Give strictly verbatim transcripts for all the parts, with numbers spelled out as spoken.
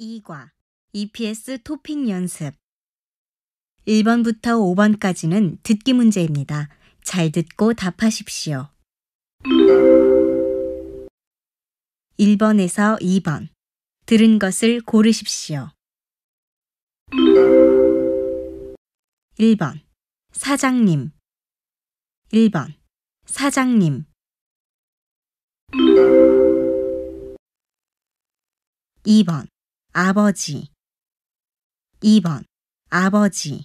이 과 이 피 에스 토핑 연습 일 번부터 오 번까지는 듣기 문제입니다. 잘 듣고 답하십시오. 일 번에서 이 번 들은 것을 고르십시오. 일 번 사장님 일 번 사장님 이 번 아버지 이 번 아버지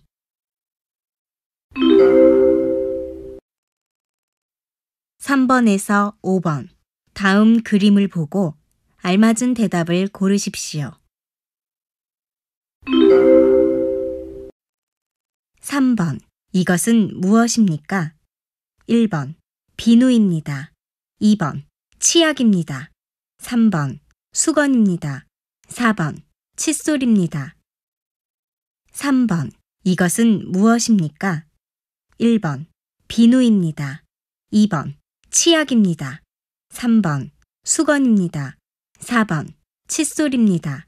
삼 번에서 오 번 다음 그림을 보고 알맞은 대답을 고르십시오. 삼 번 이것은 무엇입니까? 일 번 비누입니다. 이 번 치약입니다. 삼 번 수건입니다. 사 번 칫솔입니다. 삼 번 이것은 무엇입니까? 일 번 비누입니다. 이 번 치약입니다. 삼 번 수건입니다. 사 번 칫솔입니다.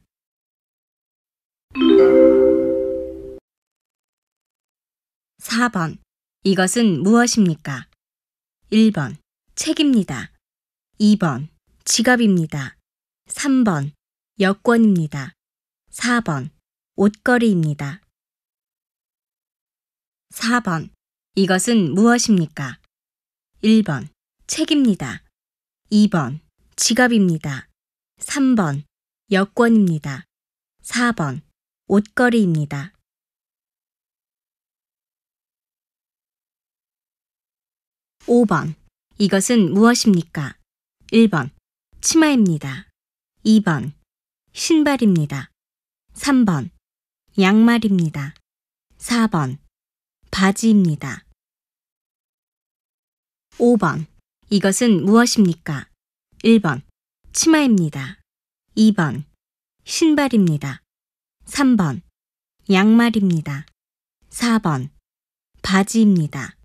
사 번 이것은 무엇입니까? 일 번 책입니다. 이 번 지갑입니다. 삼 번 여권입니다. 사 번 옷걸이입니다. 사 번 이것은 무엇입니까? 일 번 책입니다. 이 번 지갑입니다. 삼 번 여권입니다. 사 번 옷걸이입니다. 오 번 이것은 무엇입니까? 일 번 치마입니다. 이 번 신발입니다. 삼 번 양말입니다. 사 번 바지입니다. 오 번 이것은 무엇입니까? 일 번 치마입니다. 이 번 신발입니다. 삼 번 양말입니다. 사 번 바지입니다.